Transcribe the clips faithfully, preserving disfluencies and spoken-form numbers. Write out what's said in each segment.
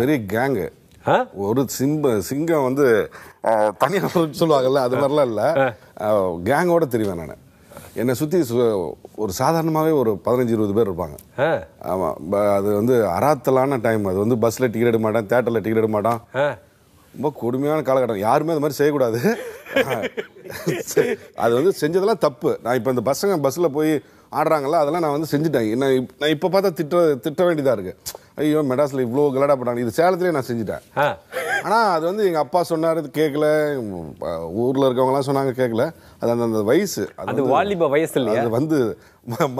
பெரிய கேங்கு ஒரு சிம்ப சிங்கம் வந்து தனியாக சொல்லுவாங்கல்ல அது மாதிரிலாம் இல்லை, கேங்கோட தெரிவேன் நான். என்னை சுற்றி ஒரு சாதாரணமாகவே ஒரு பதினஞ்சு இருபது பேர் இருப்பாங்க. ஆமாம், அது வந்து அராத்தலான டைம். அது வந்து பஸ்ஸில் டிக்கெட் எடுக்க மாட்டான், தேட்டரில் டிக்கெட் எடுக்க மாட்டான். ரொம்ப கொடுமையான காலகட்டம், யாருமே அது மாதிரி செய்யக்கூடாது. அது வந்து செஞ்சதெல்லாம் தப்பு. நான் இப்போ இந்த பஸ்ஸுங்க பஸ்ஸில் போய் ஆடுறாங்களா அதெல்லாம் நான் வந்து செஞ்சுட்டேன். நான் நான் இப்போ பார்த்தா திட்ட திட்ட வேண்டியதாக இருக்குது. ஐயோ மெட்ராஸில் இவ்வளோ கலடா பண்ணாங்க, இது சேலத்துலேயே நான் செஞ்சுட்டேன். ஆனால் அது வந்து எங்கள் அப்பா சொன்னார் கேட்கல, ஊரில் இருக்கவங்களாம் சொன்னாங்க கேட்கல. அது அந்த அந்த வயசு, அது வாலிப வயசில் அது வந்து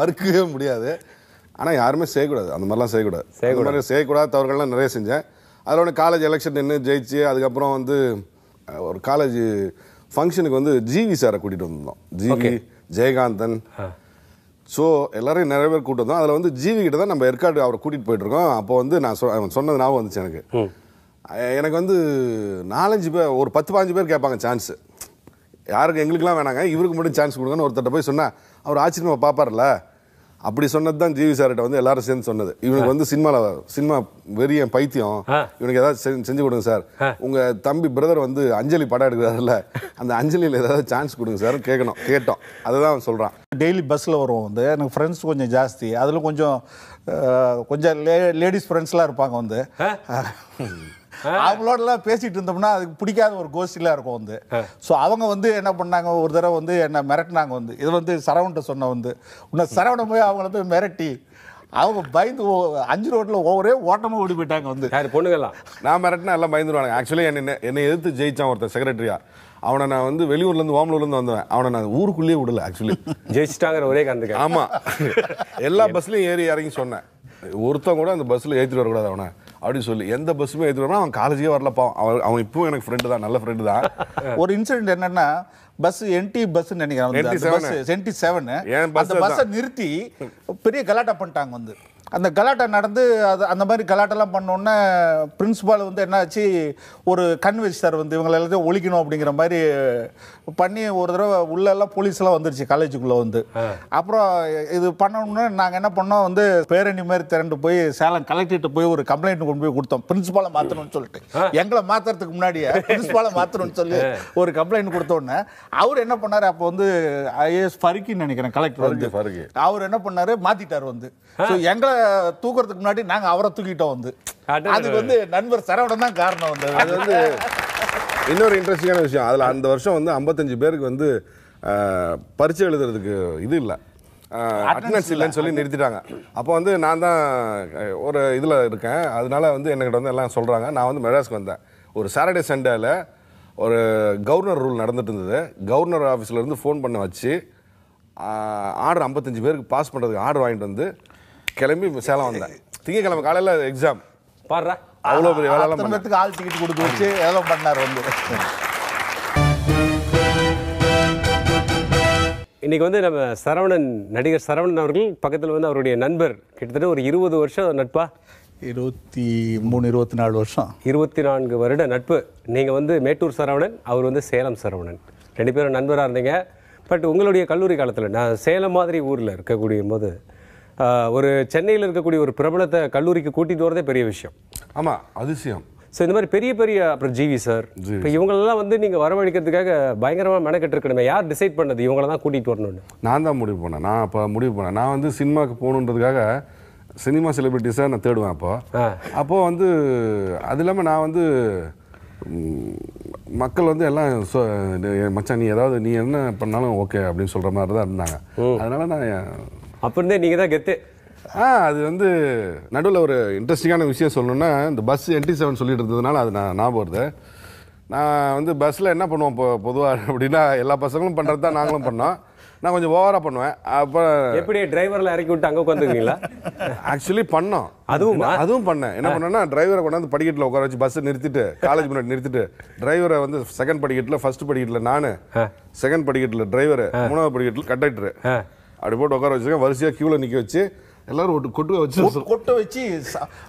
மறுக்கவே முடியாது. ஆனால் யாருமே செய்யக்கூடாது, அந்த மாதிரிலாம் செய்யக்கூடாது. செய்யக்கூடாது செய்யக்கூடாத தவறுகள்லாம் நிறைய செஞ்சேன். அதில் ஒன்று காலேஜ் எலெக்ஷன் நின்று ஜெயிச்சு, அதுக்கப்புறம் வந்து ஒரு காலேஜ் ஃபங்க்ஷனுக்கு வந்து ஜிவி சாரை கூட்டிகிட்டு வந்திருந்தோம். ஜிவி, ஜெயகாந்தன், ஸோ எல்லோரும் நிறைய பேர் கூட்டம் தான். அதில் வந்து ஜிவி கிட்ட தான் நம்ம ஏற்காடு அவரை கூட்டிகிட்டு போயிட்டுருக்கோம். அப்போ வந்து நான் சொ சொன்னது ஞாபகம் வந்துச்சு எனக்கு. எனக்கு வந்து நாலஞ்சு பேர், ஒரு பத்து பாஞ்சு பேர் கேட்பாங்க சான்ஸு. யாருக்கு எங்களுக்கெலாம் வேணாங்க, இவருக்கு மட்டும் சான்ஸ் கொடுங்கன்னு ஒருத்தட்ட போய் சொன்னால் அவர் ஆச்சரியமாக பார்ப்பார்ல. அப்படி சொன்னது தான் ஜிவி சார்கிட்ட வந்து எல்லாரும் சேர்ந்து சொன்னது. இவனுக்கு வந்து சினிமாவில் சினிமா வெறிய பைத்தியம், இவனுக்கு ஏதாவது செஞ்சு கொடுங்க சார். உங்கள் தம்பி பிரதர் வந்து அஞ்சலி படம் எடுக்கிறாருல்ல, அந்த அஞ்சலியில் ஏதாவது சான்ஸ் கொடுங்க சார் கேட்கணும். கேட்டோம், அதுதான் சொல்கிறான். டெய்லி பஸ்ஸில் வருவோம். வந்து எனக்கு ஃப்ரெண்ட்ஸ் கொஞ்சம் ஜாஸ்தி, அதில் கொஞ்சம் கொஞ்சம் லே லேடிஸ் ஃப்ரெண்ட்ஸ்லாம் இருப்பாங்க. வந்து அவங்களோடலாம் பேசிட்டு இருந்தோம்னா அதுக்கு பிடிக்காத ஒரு கோஷ்டிலாம் இருக்கும். வந்து ஸோ அவங்க வந்து என்ன பண்ணாங்க, ஒரு தடவை வந்து என்னை மிரட்டினாங்க. வந்து இது வந்து சரவண்ட சொன்ன வந்து உன்னை சரவணம் போய் அவங்கள போய் மிரட்டி அவங்க பயந்து அஞ்சு ரோட்டில் ஒவ்வொரு ஓட்டமாக ஓடி போயிட்டாங்க. வந்து யார் பொண்ணுங்கள்லாம் நான் மிரட்டினா எல்லாம் பயந்துருவாங்க. ஆக்சுவலி என்னை என்னை எதிர்த்து ஜெயித்தான் ஒருத்தர் செக்ரட்டரியா. அவனை நான் வந்து வெளியூர்லேருந்து ஓமலூர்லேருந்து வந்தேன். அவனை நான் ஊருக்குள்ளேயே விடல. ஆக்சுவலி ஜெயிச்சிட்டாங்கிற ஒரே காரணத்துக்கு. ஆமாம், எல்லா பஸ்லையும் ஏறி இறங்கி சொன்னேன், ஒருத்தன் கூட அந்த பஸ்ஸில் ஏற்றிட்டு வரக்கூடாது அவனை அப்படின்னு சொல்லி. எந்த பஸ்ஸுமே ஏற்றுனா அவன் காலேஜே வரலப்பா. அவன் அவன் இப்பவும் எனக்கு ஃப்ரெண்டு தான், நல்ல ஃப்ரெண்டு தான். ஒரு இன்சிடென்ட் என்னன்னா, பஸ் என்டி பஸ்ன்னு நினைக்கிறேன், என்டி செவன், அந்த பஸ்ஸை நிறுத்தி பெரிய கலாட்டா பண்ணிட்டாங்க. வந்து அந்த கலாட்டா நடந்து அது அந்த மாதிரி கலாட்டெல்லாம் பண்ணோன்னே பிரின்ஸிபால் வந்து என்னாச்சு, ஒரு கண் வச்சார். வந்து இவங்களை எல்லாத்தையும் ஒழிக்கணும் அப்படிங்கிற மாதிரி பண்ணி ஒரு தடவை உள்ளெல்லாம் போலீஸ்லாம் வந்துருச்சு காலேஜுக்குள்ளே. வந்து அப்புறம் இது பண்ணணுன்னு நாங்கள் என்ன பண்ணோம், வந்து பேரணி மாதிரி திரண்டு போய் சேலம் கலெக்டர்கிட்ட போய் ஒரு கம்ப்ளைண்ட் கொண்டு போய் கொடுத்தோம். பிரின்ஸிபாலை மாற்றணும்னு சொல்லிட்டு, எங்களை மாற்றுறதுக்கு முன்னாடியே பிரின்ஸிபாலை மாற்றணும்னு சொல்லி ஒரு கம்ப்ளைண்ட் கொடுத்தோன்னே அவர் என்ன பண்ணார், அப்போ வந்து ஐஏஎஸ் ஃபருக்கின்னு நினைக்கிறேன் கலெக்டர் வந்து, அவர் என்ன பண்ணார் மாற்றிட்டார். வந்து ஸோ எங்களை தூக்குறதுக்கு முன்னாடி நாங்க அவரை தூக்கிட்டோம். வந்து அதுக்கு வந்து நண்பர் சரவணன் தான் காரணம். வந்து அது வந்து இன்னொரு இன்ட்ரெஸ்டிங்கான விஷயம். அதில் அந்த வருஷம் வந்து ஐம்பத்தஞ்சு பேருக்கு வந்து பரிச்சை எழுதுறதுக்கு இது இல்லை, அட்டண்டன்ஸ் இல்லைன்னு சொல்லி நிறுத்திட்டாங்க. அப்போ வந்து நான் தான் ஒரு இதில் இருக்கேன். அதனால வந்து என்கிட்ட வந்து எல்லாம் சொல்கிறாங்க. நான் வந்து மெட்ராஸ்க்கு வந்தேன். ஒரு சாட்டர்டே சண்டேயில் ஒரு கவர்னர் ரூல் நடந்துட்டு இருந்தது. கவர்னர் ஆஃபீஸ்லேருந்து ஃபோன் பண்ண வச்சு ஆர்டர் ஐம்பத்தஞ்சு பேருக்கு பாஸ் பண்ணுறதுக்கு ஆர்டர் வாங்கிட்டு வந்து கிளம்பி சேலம் வந்தேன். திங்கக்கிழமை காலையில் எக்ஸாம் பாடுறா. அவ்வளோ பெரிய வேலைக்கு ஆள் டிக்கெட் கொடுத்து வச்சு எவ்வளோ பண்ணார். வந்து இன்றைக்கி வந்து நம்ம சரவணன், நடிகர் சரவணன் அவர்கள் பக்கத்தில் வந்து அவருடைய நண்பர், கிட்டத்தட்ட ஒரு இருபது வருஷம் நட்பா, இருபத்தி மூணு இருபத்தி நாலு வருஷம் இருபத்தி நான்கு வருட நட்பு. நீங்கள் வந்து மேட்டூர் சரவணன், அவர் வந்து சேலம் சரவணன், ரெண்டு பேரும் நண்பராக இருந்தீங்க. பட் உங்களுடைய கல்லூரி காலத்தில், நான் சேலம் மாதிரி ஊரில் இருக்கக்கூடிய போது, ஒரு சென்னையில் இருக்கக்கூடிய ஒரு பிரபலத்தை கல்லூரிக்கு கூட்டிகிட்டு வரதே பெரிய விஷயம். ஆமாம், அதிசயம். ஸோ இந்த மாதிரி பெரிய பெரிய, அப்புறம் ஜிவி சார், இப்போ இவங்களெல்லாம் வந்து நீங்கள் வரவழைக்கிறதுக்காக பயங்கரமாக மெனக்கெட்டுருக்கணுமே. யார் டிசைட் பண்ணது இவங்கள தான் கூட்டிகிட்டு வரணும்னு? நான் தான் முடிவு பண்ணேன். நான் அப்போ முடிவு பண்ணேன், நான் வந்து சினிமாவுக்கு போகணுன்றதுக்காக சினிமா செலிபிரிட்டிஸாக நான் தேடுவேன். அப்போ அப்போது வந்து அது இல்லாமல் நான் வந்து மக்கள் வந்து எல்லாம் மச்சான் நீ ஏதாவது நீ என்ன பண்ணாலும் ஓகே அப்படின்னு சொல்கிற மாதிரி தான் இருந்தாங்க. அதனால் நான் அப்படின்தே நீங்கள் தான் கெத்து. ஆ அது வந்து நடுவில் ஒரு இன்ட்ரெஸ்டிங்கான விஷயம் சொல்லணுன்னா, இந்த பஸ் என்டி செவன் சொல்லிட்டு இருந்ததுனால அது நான் ஞாபகம் வருது. நான் வந்து பஸ்ஸில் என்ன பண்ணுவோம் இப்போ பொதுவாக அப்படின்னா, எல்லா பசங்களும் பண்ணுறது தான் நாங்களும் பண்ணோம். நான் கொஞ்சம் ஓவராக பண்ணுவேன். அப்போ எப்படி டிரைவரில் இறக்கி விட்டு அங்கே உட்காந்துருக்கீங்களா? ஆக்சுவலி பண்ணோம், அதுவும் அதுவும் பண்ணேன். என்ன பண்ணோன்னா, டிரைவரை கொண்டாந்து படிக்கட்டில் உட்கார வச்சு பஸ்ஸை நிறுத்திட்டு, காலேஜ் முன்னாடி நிறுத்திட்டு, டிரைவரை வந்து செகண்ட் படிக்கட்டில், ஃபர்ஸ்ட் படிக்கட்டில் நான், செகண்ட் படிக்கட்டில் டிரைவர், மூணாவது படிக்கட்டில் கண்டக்டரு, அப்படி போட்டு உட்கார வச்சுருக்கேன். வரிசையாக கியூவில் நிற்க வச்சு எல்லாரும் ஒரு கொட்டு வச்சு கொட்டை வச்சு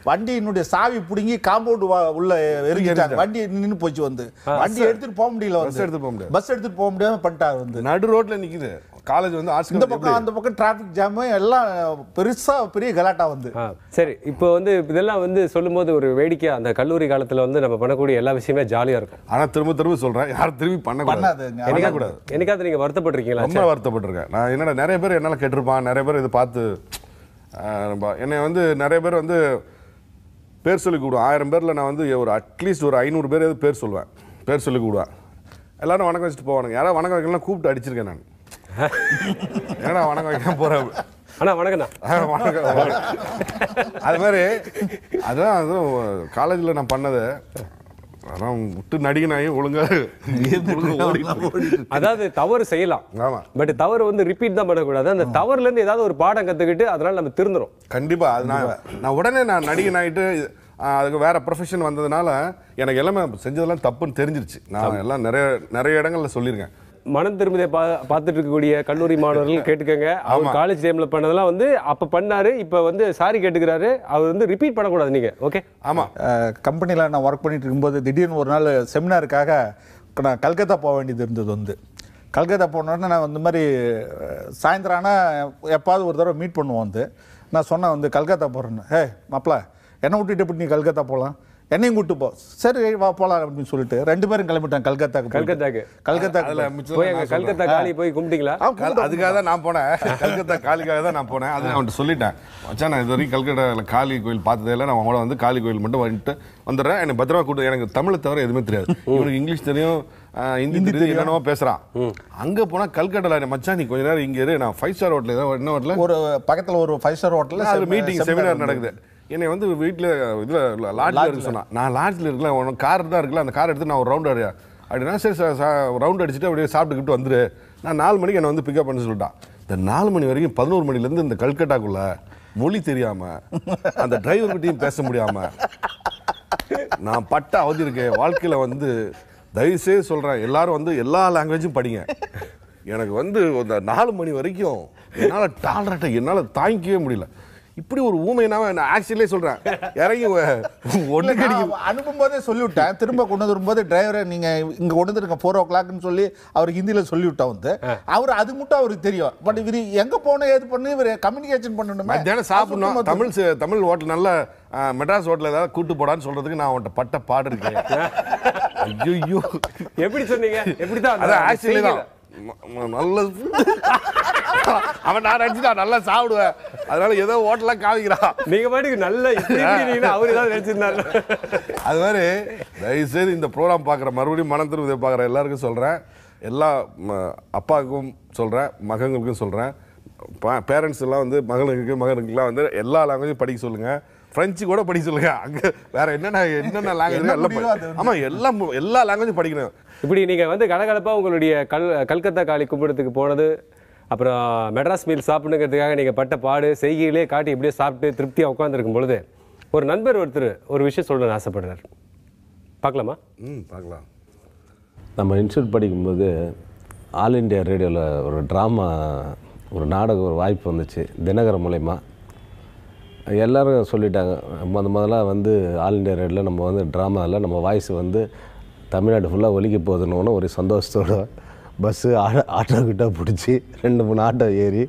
வண்டியினுடைய சாவி பிடுங்கி காம்பவுண்டு உள்ள எரிஞ்சிட்டாங்க. வண்டி நின்று போச்சு. வந்து வண்டி எடுத்துகிட்டு போக முடியல, பஸ் எடுத்துகிட்டு போக முடியாது, பஸ் எடுத்துகிட்டு போக முடியாமல் பண்ணிட்டார். வந்து நடு ரோட்டில் நிற்கிது காலேஜ் வந்து ஆர்ட்ஸ் இந்த பக்கம் அந்த பக்கம் டிராஃபிக் ஜாம் எல்லாம் பெருசா பெரிய கலாட்டா வந்து. சரி, இப்போ வந்து இதெல்லாம் வந்து சொல்லும்போது ஒரு வேடிக்கையா அந்த கல்லூரி காலத்துல வந்து நம்ம பண்ணக்கூடிய எல்லா விஷயமே ஜாலியா இருக்கும். ஆனா திரும்ப திரும்ப சொல்றேன், யாரும் திரும்பி பண்ணக்கூடாது. எனக்காக எனக்காவது நீங்க வருத்தப்பட்டிருக்கீங்களா? ரொம்ப வருத்தப்பட்டிருக்கேன் நான். என்னடா நிறைய பேர் என்னால கேட்டிருப்பான், நிறைய பேர் இதை பார்த்து என்னை வந்து நிறைய பேர் வந்து பேர் சொல்லி கூடுவேன். ஆயிரம் பேரில் நான் வந்து ஒரு அட்லீஸ்ட் ஒரு ஐநூறு பேர் எது பேர் சொல்லுவேன், பேர் சொல்லி கூடுவேன். எல்லாரும் வணக்கம் வச்சுட்டு போவானுங்க. யாராவது வணக்கம் வைக்கலாம் கூப்பிட்டு அடிச்சிருக்கேன் நான். ஏன்னா வணக்கம் வைக்க போகிறேன். ஆனால் வணக்கம் தான், வணக்கம். அது மாதிரி அதுதான் அதுவும் காலேஜில் நான் பண்ணது. ஆனால் விட்டு நடிகனாயும் ஒழுங்காக அதாவது தவறு செய்யலாம். ஆமாம், பட் தவறு வந்து ரிப்பீட் தான் பண்ணக்கூடாது. அந்த தவறுலேருந்து ஏதாவது ஒரு பாடம் கற்றுக்கிட்டு அதனால் நம்ம திருந்துடும் கண்டிப்பாக. அது நான் நான் உடனே நான் நடிகனாகிட்டு அதுக்கு வேறு ப்ரொஃபஷன் வந்ததுனால எனக்கு எல்லாமே செஞ்சதெல்லாம் தப்புன்னு தெரிஞ்சிருச்சு. நான் எல்லாம் நிறைய நிறைய இடங்களில் சொல்லியிருக்கேன். மனம் திரும்பதை பா பார்த்துட்டு இருக்கக்கூடிய கல்லூரி மாணவர்கள் கேட்டுக்கங்க. அவர் காலேஜ் டைமில் பண்ணதெல்லாம் வந்து அப்போ பண்ணார், இப்போ வந்து சாரி கேட்டுக்கிறாரு. அவர் வந்து ரிப்பீட் பண்ணக்கூடாது நீங்கள், ஓகே? ஆமாம், கம்பெனியில் நான் ஒர்க் பண்ணிட்டு இருக்கும்போது திடீர்னு ஒரு நாள் செமினாருக்காக நான் கல்கத்தா போக வேண்டியது இருந்தது. வந்து கல்கத்தா போனோடனே நான் வந்து மாதிரி சாயந்தரம் ஆனால் எப்பாவது ஒரு தடவை மீட் பண்ணுவோம். வந்து நான் சொன்னேன் வந்து கல்கத்தா போகிறேன்னு. ஹே மாப்பிள, என்னை விட்டுட்டு இப்படி நீ கல்கத்தா போகலாம், என்னையும் கூப்பிட்டு போ. சரி வா போகலாம் அப்படின்னு சொல்லிட்டு ரெண்டு பேரும் கிளம்பிட்டாங்க கல்கத்தாக்கு. கல்கத்தாக்கு கல்கத்தாக்கு கல்கத்தா காளி போய் கும்பிட்டீங்களா? அதுக்காக தான் நான் போனேன், கல்கத்தா காளிக்காக தான் நான் போனேன். அது அவன்கிட்ட சொல்லிட்டேன், மச்சான் நான் இது வரைக்கும் கல்கத்தாவில் காளி கோயில் பார்த்ததே இல்லை, நான் அவங்கள வந்து காளி கோயில் மட்டும் வந்துட்டு வந்துடுறேன், எனக்கு பத்திரமா கூப்பிட்டு. எனக்கு தமிழை தவிர எதுவுமே தெரியாது, இவனுக்கு இங்கிலீஷ் தெரியும், ஹிந்தி தெரியும், என்னென்னவோ பேசுகிறான். அங்கே போனால் கல்கட்டாவில் மச்சான் நீ கொஞ்ச நேரம் இங்கே இரு, நான் ஃபைவ் ஸ்டார் ஹோட்டல் ஏதாவது என்ன ஹோட்டலில் ஒரு பக்கத்தில் ஒரு ஃபைவ் ஸ்டார் ஹோட்டலில் அது மீட்டிங் செமினார் நடக்குது. என்னை வந்து வீட்டில் இதில் லாட்ஜில் இருக்கு சொன்னால், நான் லாட்ஜில் இருக்கலாம், ஒன்று கார் தான் இருக்கலாம், அந்த கார் எடுத்து நான் ஒரு ரவுண்ட் அடியா அப்படின்னா சரி ரவுண்ட் அடிச்சுட்டு அப்படியே சாப்பிட்டுக்கிட்டு வந்துரு, நான் நாலு மணிக்கு என்னை வந்து பிக்கப் பண்ண சொல்லிட்டான். இந்த நாலு மணி வரைக்கும் பதினோரு மணிலேருந்து இந்த கல்கட்டாக்குள்ளே மொழி தெரியாமல் அந்த டிரைவர்கிட்டையும் பேச முடியாமல் நான் பட்ட அவதி இருக்கேன் வாழ்க்கையில். வந்து தயவுசெய்து சொல்கிறேன், எல்லோரும் வந்து எல்லா லாங்குவேஜும் படிங்க. எனக்கு வந்து அந்த நாலு மணி வரைக்கும் என்னால் டாலரேட்டை என்னால் தாங்கிக்கவே முடியல. இப்படி ஒரு ஊமையினாவே நான் ஆக்சுவலே சொல்கிறேன், இறங்கி ஒன்று கிடைக்கும் அனுப்பும்போதே சொல்லிவிட்டேன். திரும்ப கொண்டு வந்துரும்போது டிரைவரை நீங்கள் இங்கே கொண்டு வந்துருங்க ஃபோர் ஓ கிளாக்னு சொல்லி அவருக்கு ஹிந்தியில் சொல்லிவிட்டேன். வந்து அவர் அது மட்டும் அவருக்கு தெரியும், பட் இவர் எங்கே போனோம் ஏது பண்ணி இவர் கம்யூனிகேஷன் பண்ணணும். மத்தியானம் சாப்பிடணும், தமிழ் தமிழ் ஹோட்டல் நல்லா மெட்ராஸ் ஹோட்டலில் ஏதாவது கூட்டு போடான்னு சொல்கிறதுக்கு நான் அவன்கிட்ட பட்ட பாடு இருக்கேன். ஐயோ எப்படி சொன்னீங்க, எப்படி தான் அதான் ஆக்சுவலி தான் நல்ல அவன் நான் நினச்சிட்டு நல்லா சாப்பிடுவேன், அதனால ஏதோ ஹோட்டலாக காமிக்கிறான். நீங்கள் பாட்டுக்கு நல்லா அவர் ஏதாவது நினச்சிருந்தாரு. அது மாதிரி தயவுசெய்து இந்த ப்ரோக்ராம் பார்க்குற மறுபடியும் மனம் திரும்ப பார்க்குற எல்லாருக்கும் சொல்கிறேன், எல்லா அப்பாவுக்கும் சொல்கிறேன், மகங்களுக்கும் சொல்கிறேன், பேரண்ட்ஸ் எல்லாம் வந்து மகளுக்கு மகனுக்குலாம் வந்து எல்லா லாங்குவேஜும் படிக்க சொல்லுங்கள், ஃப்ரெஞ்சு கூட படிக்க சொல்லுங்கள், அங்கே வேறு என்னென்ன என்னென்ன லாங்குவேஜ் எல்லாம். ஆமாம், எல்லாம் எல்லா லாங்குவேஜும் படிக்கணும். இப்படி நீங்கள் வந்து கலகலப்பாக உங்களுடைய கல் கல்கத்தா காளி கும்பிடத்துக்கு போனது, அப்புறம் மெட்ராஸ் மீல் சாப்பிடுங்கிறதுக்காக நீங்கள் பட்ட பாடு செய்கையிலே காட்டி இப்படியே சாப்பிட்டு திருப்தியாக உட்காந்துருக்கும் பொழுது ஒரு நண்பர் ஒருத்தர் ஒரு விஷயம் சொல்லணும்னு ஆசைப்படுறார். பார்க்கலாமா? ம், பார்க்கலாம். நம்ம இன்ஸ்டியூட் படிக்கும்போது ஆல் இண்டியா ரேடியோவில் ஒரு ட்ராமா, ஒரு நாடகம், ஒரு வாய்ப்பு வந்துச்சு தினகரன் மூலமா. எல்லோரும் சொல்லிட்டாங்க, முத முதல்ல வந்து ஆல் இண்டியா ரேடியோவில் நம்ம வந்து ட்ராமாவில் நம்ம வாய்ஸ் வந்து தமிழ்நாடு ஃபுல்லாக ஒலிக்க போகுதுன்னு ஒரு சந்தோஷத்தோட பஸ்ஸு ஆட்டோ ஆட்டோக்கிட்ட பிடிச்சி ரெண்டு மூணு ஆட்டோ ஏறி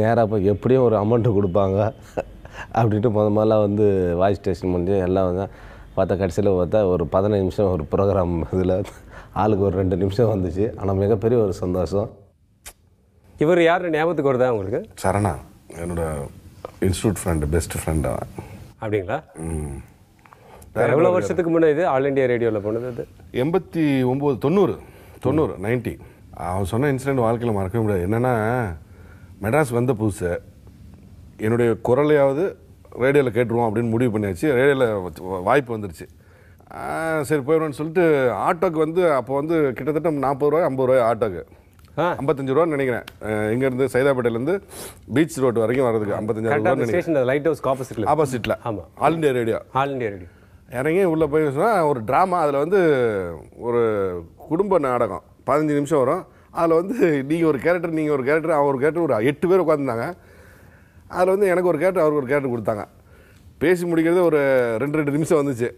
நேராக போய் எப்படியும் ஒரு அமௌண்ட்டு கொடுப்பாங்க அப்படின்ட்டு முத முதல்ல வந்து வாய்ஸ் டெஸ்ட் முடிஞ்சு எல்லாம் வந்து பார்த்தா கடைசியில் பார்த்தா ஒரு பதினஞ்சு நிமிஷம் ஒரு ப்ரோக்ராம், இதில் ஆளுக்கு ஒரு ரெண்டு நிமிஷம் வந்துச்சு. ஆனால் மிகப்பெரிய ஒரு சந்தோஷம். இவர் யார் ஞாபகத்துக்கு வருதா உங்களுக்கு? சரணா, என்னோடய இன்ஸ்டியூட் ஃப்ரெண்டு, பெஸ்ட் ஃப்ரெண்டு. அப்படிங்களா? ம். எவ்வளோ வருஷத்துக்கு முன்னாடி இது ஆல் இண்டியா ரேடியோவில் போனது? அது எண்பத்தி ஒம்பது தொண்ணூறு தொண்ணூறு நைன்ட்டி. அவன் சொன்ன இன்சிடெண்ட் வாழ்க்கையில் மறக்கவே முடியாது. என்னென்னா மெட்ராஸ் வந்த புதுசு என்னுடைய குரலையாவது ரேடியோவில் கேட்டுருவோம் அப்படின்னு முடிவு பண்ணியாச்சு. ரேடியோவில் வாய்ப்பு வந்துருச்சு, சரி போயிடுவோன்னு சொல்லிட்டு ஆட்டோக்கு வந்து அப்போ வந்து கிட்டத்தட்ட நாற்பது ரூபாய் ஐம்பது ரூபாய் ஆட்டோக்கு, ஐம்பத்தஞ்சு ரூபான்னு நினைக்கிறேன். இங்கேருந்து சைதாப்பேட்டையிலேருந்து பீச் ரோடு வரைக்கும் வர்றதுக்கு ஐம்பத்தஞ்சாயிரம். லைட் ஹவுஸ் ஆப்போசிட்டில் ஆப்போசிட்டில் ஆமாம், all India radio. All India radio இறங்கி உள்ளே போய் சொன்னால் ஒரு ட்ராமா, அதில் வந்து ஒரு குடும்ப நாடகம் பதினஞ்சு நிமிஷம் வரும். அதில் வந்து நீங்கள் ஒரு கேரக்டர், நீங்கள் ஒரு கேரக்டர், அவர் ஒரு கேரக்டர், ஒரு எட்டு பேர் உட்காந்துருந்தாங்க. அதில் வந்து எனக்கு ஒரு கேரக்டர், அவருக்கு ஒரு கேரக்டர் கொடுத்தாங்க. பேசி முடிக்கிறது ஒரு ரெண்டு ரெண்டு நிமிஷம் வந்துச்சு,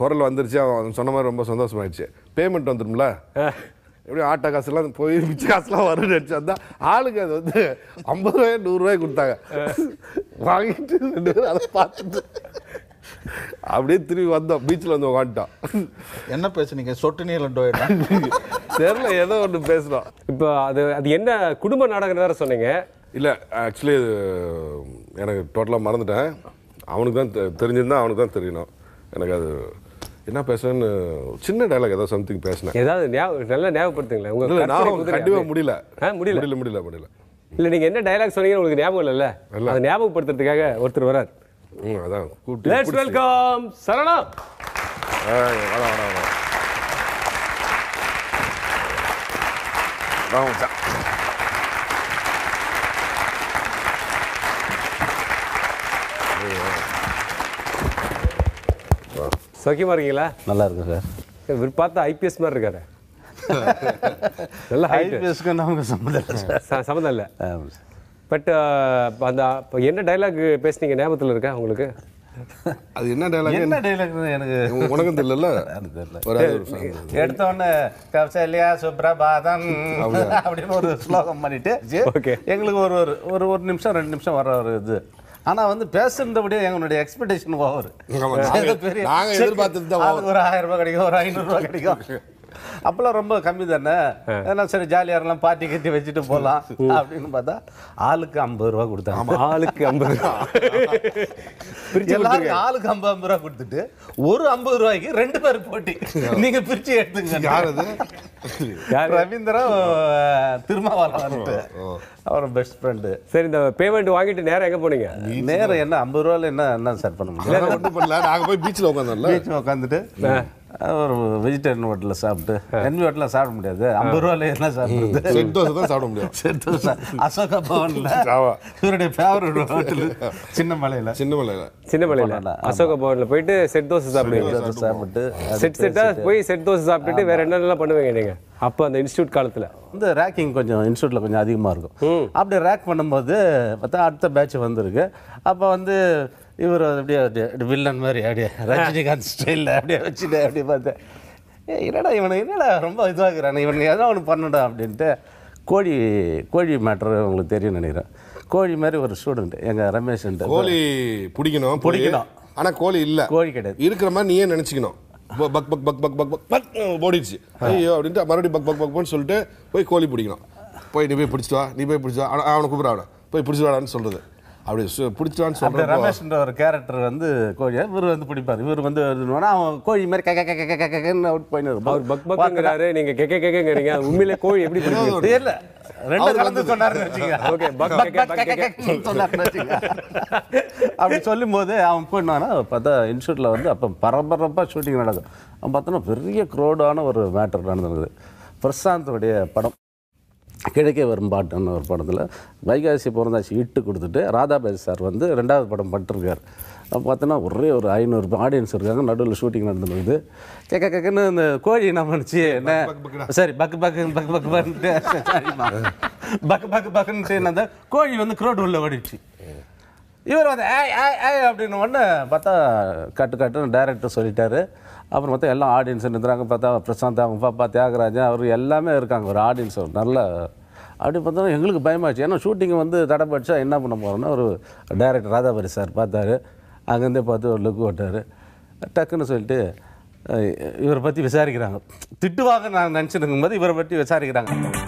குரல் வந்துருச்சு, அவன் சொன்ன மாதிரி ரொம்ப சந்தோஷமாயிடுச்சு. பேமெண்ட் வந்துடும்ல, எப்படியும் ஆட்டோ காசுலாம் போய் மிச்ச காசுலாம் வரும்னு நினச்சா ஆளுக்கு அது வந்து ஐம்பது ரூபாய் நூறு ரூபாய் கொடுத்தாங்க. வாங்கிட்டு ரெண்டு பேரும் அதை பார்த்துட்டு அப்படியே திரும்பி வந்தோம். பீச்சில் வந்து உட்காந்துட்டோம். என்ன பேசுனீங்க? சொட்டு நீர்லண்டோ தெரியல, ஏதோ ஒன்று பேசுகிறோம். இப்போ அது அது என்ன குடும்ப நாடகம் வேறு சொன்னீங்க? இல்லை, ஆக்சுவலி இது எனக்கு டோட்டலாக மறந்துட்டேன். அவனுக்கு தான் தெரிஞ்சிருந்தா அவனுக்கு தான் தெரியணும். எனக்கு அது என்ன பேசுறேன்னு சின்ன டைலாக் ஏதாவது சம்திங் பேசினேன். ஏதாவது நல்லா ஞாபகப்படுத்துங்களேன். உங்களுக்கு கண்டிப்பாக முடியல முடியல முடியல முடியல முடியல இல்லை, நீங்கள் என்ன டைலாக் சொன்னீங்கன்னு உங்களுக்கு ஞாபகம் இல்லைல்ல? அதை ஞாபகப்படுத்துறதுக்காக ஒருத்தர் வரார். ம், அதான் கூப்பிட்டு லெட்ஸ் வெல்கம் சரணா. சௌக்கியமாக இருக்கீங்களா? நல்லா இருக்கும் சார். இவர் பார்த்தா ஐபிஎஸ் மாதிரி இருக்காரு. நல்லா ஐபிஎஸ்க்கு நமக்கு சம்மந்தம் இல்லை சார், சம்மந்தம் இல்லை. பட் அந்த என்ன டைலாக் பேசுனீங்க ஞாபகத்தில் இருக்கா உங்களுக்கு? அது என்ன டைலாக்? என்ன டைலாக் எனக்கு உனக்கு தெரியல. எடுத்தோடனே கவசல்யா சுப்ரபாதம் அப்படின்னு ஒரு ஸ்லோகம் பண்ணிட்டு எங்களுக்கு ஒரு ஒரு ஒரு நிமிஷம் ரெண்டு நிமிஷம் வர ஒரு இது. ஆனால் வந்து பேசுகிறபடியே எங்களுடைய எக்ஸ்பெக்டேஷன் ஓவர். நாங்கள் எதிர்பார்த்துருந்தோம் ஒரு ஆயிரம் ரூபாய் கிடைக்கும், ஒரு ஐநூறுரூவா கிடைக்கும். அப்போல்லாம் ரொம்ப கம்மி தானே. அதெல்லாம் சரி ஜாலியாக இருக்கலாம், பார்ட்டி கட்டி வச்சுட்டு போகலாம் அப்படின்னு பார்த்தா ஆளுக்கு ஐம்பது ரூபா கொடுத்தாங்க. ஆளுக்கு ஐம்பது ரூபா எல்லாருக்கும் ஆளுக்கு ஐம்பது ஐம்பது ரூபா கொடுத்துட்டு ஒரு ஐம்பது ரூபாய்க்கு ரெண்டு பேர் போட்டி. நீங்கள் பிரித்து எடுத்துங்க. ரவீந்திரன் திருமாவளவன் அவரோட பெஸ்ட் ஃப்ரெண்டு. சரி, இந்த பேமெண்ட் வாங்கிட்டு நேரம் எங்கே போனீங்க? நேரம் என்ன ஐம்பது ரூபாயில் என்ன என்ன சார் பண்ண முடியல, ஒன்றும் பண்ணல. நாங்கள் போய் பீச்சில் உட்காந்துடலாம். பீச்சில் உட்காந்துட்டு ஒரு வெஜிடேரியன் ஹோட்டலில் சாப்பிட்டு, என் ஹோட்டலில் சாப்பிட முடியாது, ஐம்பது ரூபாயில என்ன சாப்பிடுறது? செட் தோசை தான் சாப்பிட முடியும். செட் தோசை அசோகா பவனில், இவருடைய ஃபேவரட் ஹோட்டல் சின்னமலையில் சின்னமலையில் சின்னமலையில் அசோகா பவனில் போயிட்டு செட் தோசை சாப்பிடுவீங்க. சாப்பிட்டு செட் செட்டாக போய் செட் தோசை சாப்பிட்டுட்டு வேறு என்னென்னலாம் பண்ணுவீங்க நீங்கள்? அப்போ அந்த இன்ஸ்டியூட் காலத்தில் வந்து ரேக்கிங் கொஞ்சம் இன்ஸ்டியூட்டில் கொஞ்சம் அதிகமாக இருக்கும். அப்படி ரேக் பண்ணும்போது பார்த்தா அடுத்த பேட்ச் வந்துருக்கு. அப்போ வந்து இவர் அப்படியே வில்லன் மாதிரி அப்படியே ரஜினிகாந்த் ஸ்டைலில் அப்படியே வச்சுட்டு அப்படியே பார்த்தேன், ஏ என்னடா இவனை என்னடா ரொம்ப இதுவாகிறானே, இவனுக்கு எதாவது ஒன்று பண்ணடா அப்படின்ட்டு. கோழி கோழி மேட்ரு உங்களுக்கு தெரியும்னு நினைக்கிறேன். கோழி மாதிரி ஒரு ஸ்டூடெண்ட் எங்கள் ரமேஷன். கோழி பிடிக்கணும் பிடிக்கணும், ஆனால் கோழி இல்லை, கோழி கிடையாது இருக்கிற மாதிரி நீயே நினச்சிக்கணும். பக் பக் பக் பக் பக் பக் பக் ஓடிடுச்சு, ஐயோ அப்படின்ட்டு மறுபடியும் பக் பக் பக்னு சொல்லிட்டு போய் கோழி பிடிக்கணும். போய் நீ போய் பிடிச்சிட்டு வா, நீ போய் பிடிச்சி வா, அவனை கூப்பிட அவனை போய் பிடிச்சிட்டு வாடான்னு சொல்கிறது. அப்படி பிடிச்சிட்டான்னு சொல்கிறேன். ரமேஷ்ன்ற ஒரு கேரக்டர் வந்து கோழியா இவர் வந்து பிடிப்பார். இவர் வந்து அவன் கோழி மாதிரி கெக்க கெக்க கெக்க கெக்கன்னு அவுட் போயின்னு அவர் பக் பக்ங்கிறாரு, நீங்கள் கெக்க கேட்கங்கிறீங்க. உண்மையிலே கோழி எப்படி பிடிக்கும் தெரியல, ரெண்டு கலந்து சொன்னார்னு வச்சுக்கோங்க. ஓகே பக் பக் சொன்னார்னு வச்சுக்கோங்க. அப்படி சொல்லும் போது அவன் போயிட்டானா பார்த்தா இன்ஸ்டியூட்டில் வந்து அப்போ பரபரப்பாக ஷூட்டிங் நடக்கும். அவன் பார்த்தோன்னா பெரிய க்ரௌடான ஒரு மேட்டர் நடந்துருக்குது. பிரசாந்தோடைய படம் கிழக்கே வரும் பாட்டுன்னு ஒரு படத்தில் வைகாசி பிறந்தாச்சு இட்டு கொடுத்துட்டு ராதாபாய் சார் வந்து ரெண்டாவது படம் பண்ணிட்டுருக்கார். அப்போ பார்த்தோன்னா ஒரே ஒரு ஐநூறு ஆடியன்ஸ் இருக்காங்க, நடுவில் ஷூட்டிங் நடந்துருக்குது. கேட்க கேட்கன்னு இந்த கோழி என்ன பண்ணுச்சு, என்ன சரி பக்கு பக்கு பக்கு பக்கு பக்குன்ட்டு பக்கு பக்கு பக்குன்னு செய்யணும். கோழி வந்து க்ரோடு உள்ளே ஓடிடுச்சு. இவர் வந்து ஏய் ஏய் ஏய் அப்படின்னு ஒன்று பார்த்தா கட்டு கட்டுன்னு டைரக்டர் சொல்லிட்டாரு. அப்புறம் பார்த்தா எல்லாம் ஆடியன்ஸ் நிற்கிறாங்க. பார்த்தா பிரசாந்த் அவங்க பாப்பா தியாகராஜன் அவர் எல்லாமே இருக்காங்க. ஒரு ஆடியன்ஸ் ஒரு நல்ல அப்படி பார்த்தோன்னா எங்களுக்கு பயமாகிடுச்சு. ஏன்னா ஷூட்டிங் வந்து தடைப்படிச்சா என்ன பண்ண போகிறோன்னா ஒரு டைரக்டர் ராதாபரி சார் பார்த்தாரு. அங்கேருந்தே பார்த்து ஒரு லுக் ஓட்டார். டக்குன்னு சொல்லிட்டு இவரை பற்றி விசாரிக்கிறாங்க. திட்டுவாங்க நான் நினச்சிருக்கும் போது இவரை பற்றி விசாரிக்கிறாங்க.